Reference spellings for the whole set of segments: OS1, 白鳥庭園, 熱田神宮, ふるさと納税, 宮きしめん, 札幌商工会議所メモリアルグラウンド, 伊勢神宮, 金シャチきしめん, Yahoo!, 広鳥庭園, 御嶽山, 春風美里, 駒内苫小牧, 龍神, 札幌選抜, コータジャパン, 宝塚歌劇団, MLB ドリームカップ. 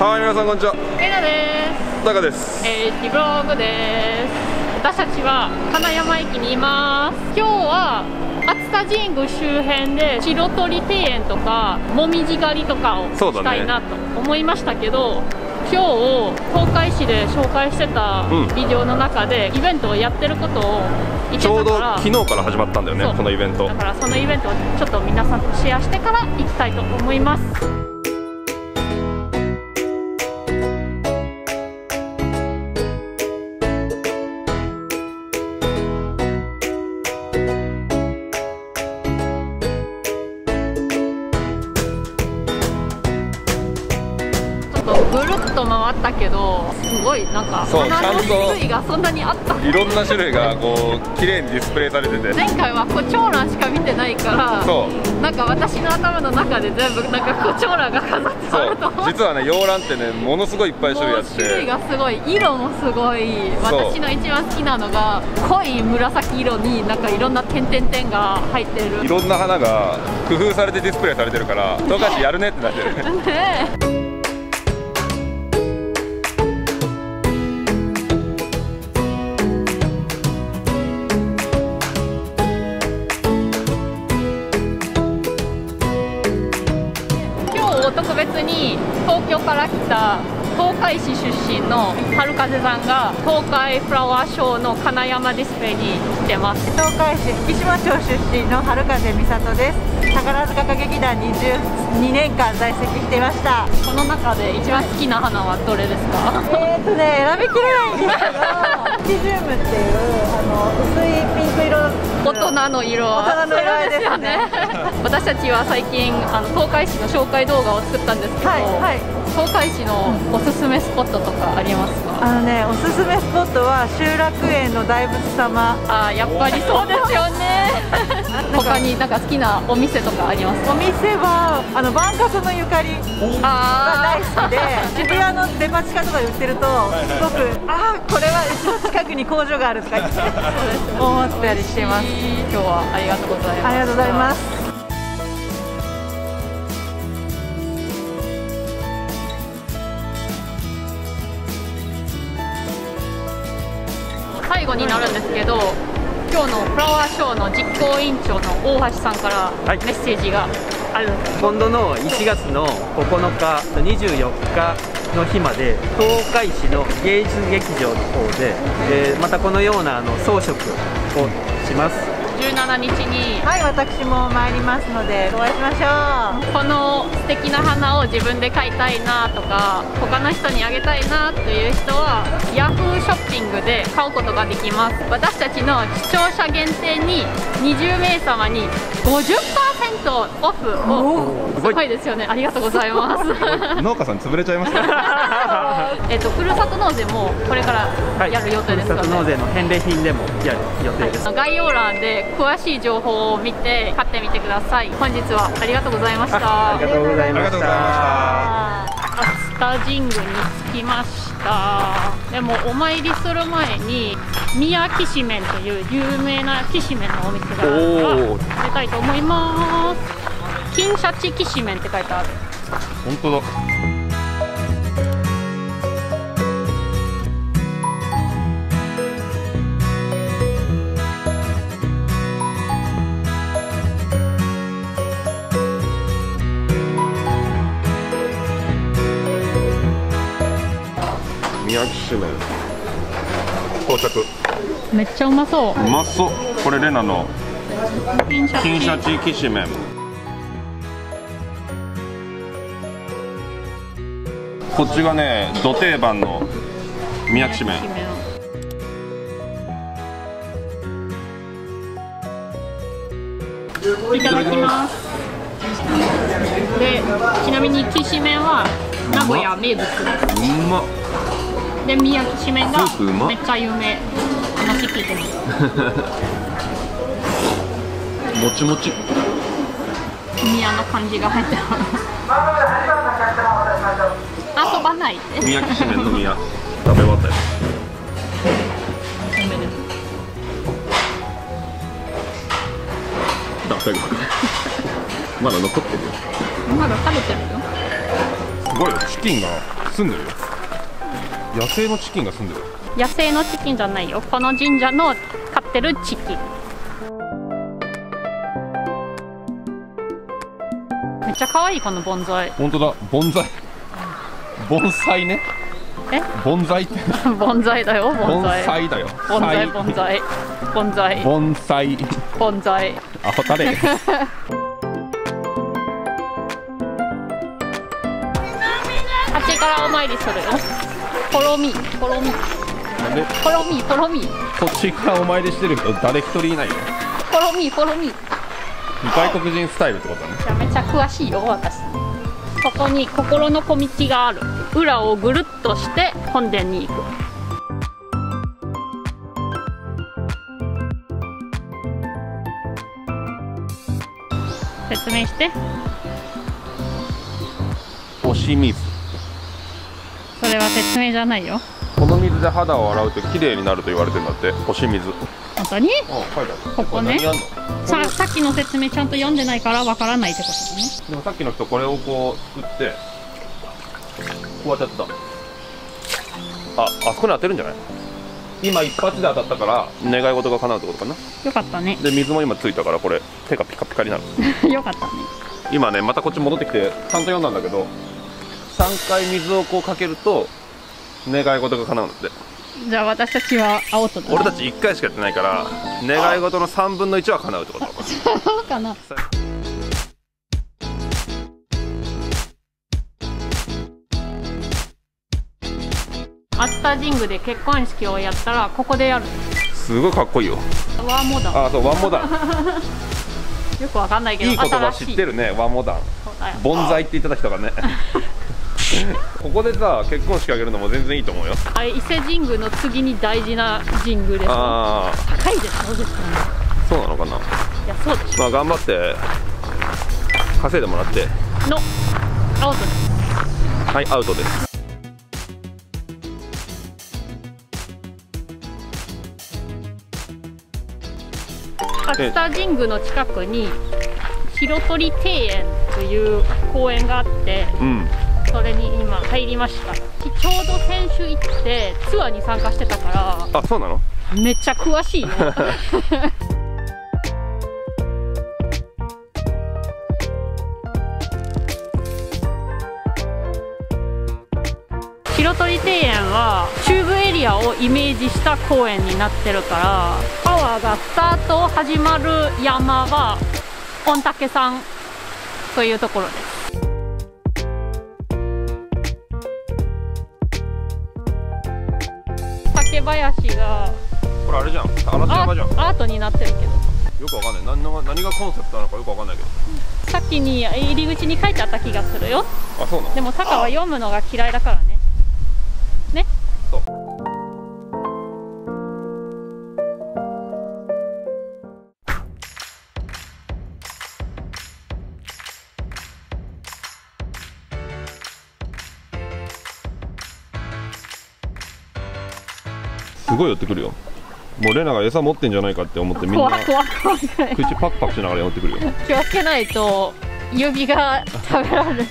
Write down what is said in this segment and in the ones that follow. はい、皆さんこんにちは。えなです。たかです。ブログです。私たちは金山駅にいます。今日は熱田神宮周辺で白鳥庭園とかもみじ狩りとかをしたいなと思いましたけど、今日東海市で紹介してたビデオの中でイベントをやってることを言ってたから、ちょうど昨日から始まったんだよね、このイベント。だからそのイベントをちょっと皆さんとシェアしてから行きたいと思います。ぐるっと回ったけど、すごいなんか花の種類がそんなにあった。いろんな種類がこう綺麗にディスプレイされてて。前回はコチョウランしか見てないから、なんか私の頭の中で全部なんかコチョウランが飾ってあると思う。実はね、洋ランってね、ものすごいいっぱい種類あって。種類がすごい、色もすごい。私の一番好きなのが濃い紫色になんかいろんな点々点が入ってる。いろんな花が工夫されてディスプレイされてるから、東海市やるねってなってる。ね。東京から来た東海市出身の春風さんが東海フラワーショーの金山ディスプレイに来てます。東海市福島町出身の春風美里です。宝塚歌劇団に12年間在籍していました。この中で一番好きな花はどれですか？選びきれないんですけどピジュームっていう薄いピンク色、大人の色ですよね。私たちは最近東海市の紹介動画を作ったんですけど、東海市のおすすめスポットとかありますか？おすすめスポットは集落園の大仏様。あ、やっぱりそうですよね。他になんか好きなお店とかありますか？お店は万博のゆかりが大好きで、渋谷のデパ地下とかで売ってるとすごく、ああこれはうちの近くに工場があるとか思ったりしてます。今日はありがとうございます。ありがとうございます。最後になるんですけど、今日のフラワーショーの実行委員長の大橋さんからメッセージがあるんです。今度の1月の9日と24日の日まで東海市の芸術劇場の方で、またこのような装飾をします。17日に、はい、私も参りますのでお会いしましょう。この素敵な花を自分で買いたいなとか、他の人にあげたいなという人は Yahoo ショッピングで買うことができます。私たちの視聴者限定に20名様に 50% オフを、すごいですよね。ありがとうございます。農家さん潰れちゃいました。ふるさと納税もこれからやる予定ですかね。ふるさと納税の返礼品でもやる予定です。概要欄で詳しい情報を見て買ってみてください。本日はありがとうございました。ありがとうございました。熱田神宮に着きました。でもお参りする前に宮きしめんという有名なきしめんのお店があるから出たいと思います。金シャチきしめんって書いてある。本当だ。宮きしめん到着。めっちゃうまそう。うまそう。これレナの金シャチきしめん。こっちがね、ど定番の宮きしめん。いただきます。で、ちなみにきしめんは名古屋名物です。うまっ。で、宮きしめんがめっちゃ有名。話聞いてます。もちもち。宮の漢字が入ってます。遊ばない。宮きしめんの宮。食べ終わったよ。ダメです。だめ。まだ残ってるよ。まだ食べてるよ。すごい、チキンが。住んでるよ。野生のチキンが住んでる。野生のチキンじゃないよ、この神社の飼ってるチキン。めっちゃ可愛いこの盆栽。本当だ、盆栽。盆栽ね。え、盆栽って。盆栽だよ、盆栽。盆栽だよ。盆栽、盆栽。盆栽。盆栽。盆栽。あ、誰。蜂からお参りするよ。ポロミ、ポロミ。なんで。ポロミ、ポロミ。こっちからお参りしてる人、誰一人いないよ。ポロミ、ポロミ。外国人スタイルってことだね。めちゃめちゃ詳しいよ私。ここに心の小道がある。裏をぐるっとして本殿に行く。説明して。おし水。それは説明じゃないよ。この水で肌を洗うと綺麗になると言われてるんだって。おし水。本当に？ここね。さっきの説明ちゃんと読んでないからわからないってことだね。でもさっきの人これをこう作ってこう当たってた。あそこに当てるんじゃない？今一発で当たったから願い事が叶うってことかな。よかったね。で水も今ついたからこれ手がピカピカになる。よかったね。今ねまたこっち戻ってきてちゃんと読んだんだけど、3回水をこうかけると願い事が叶うんだって。じゃあ私たちは青とだ。俺たち1回しかやってないから願い事の3分の1は叶うってこと。そうかな。熱田神宮で結婚式をやったらここでやる。すごいかっこいいよ。ワンモダン。あ、そうワンモダン。よくわかんないけどいい言葉知ってるね。ワンモダン、盆栽って言ってた人がね。ここでさ結婚式あげるのも全然いいと思うよ。伊勢神宮の次に大事な神宮です。高いでしょ。そうなのかな。いやそうです。まあ頑張って稼いでもらってのアウトです。はい、アウトです。熱田神宮の近くに広鳥庭園という公園があって、うんそれに今入りました。ちょうど先週行ってツアーに参加してたから。あ、そうなの？めっちゃ詳しいね。広鳥庭園は中部エリアをイメージした公園になってるから、パワーがスタート始まる山は御嶽山というところです。林がこれあれじゃん、嵐山じゃん。アートになってるけどよくわかんない。何がコンセプトなのかよくわかんないけど、さっきに入り口に書いてあった気がするよ。あ、そうなの。でもタカは読むのが嫌いだからね。ね、そう。すごい寄ってくるよ。もうレナが餌持ってんじゃないかって思ってみんな口パクパクしながら寄ってくるよ。気をつけないと指が食べられるよ。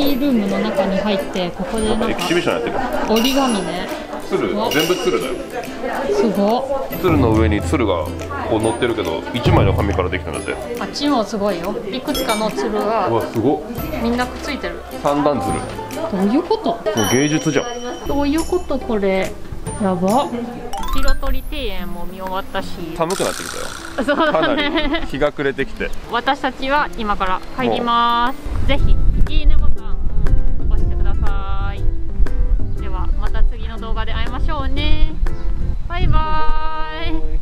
ルームの中に入ってここでなんかエキシビションやってる。折り紙ね。鶴、全部鶴だよ。すごい。鶴の上に鶴がこう乗ってるけど1枚の紙からできたんだって。あっちもすごいよ。いくつかの鶴が。うわすごい。みんなくっついてる。三段鶴。どういうこと？もう芸術じゃん。どういうことこれ？やば。広鳥庭園も見終わったし寒くなってきたよ。そうだね。かなり日が暮れてきて。私たちは今から帰ります。ぜひ。動画で会いましょうね。バイバーイ。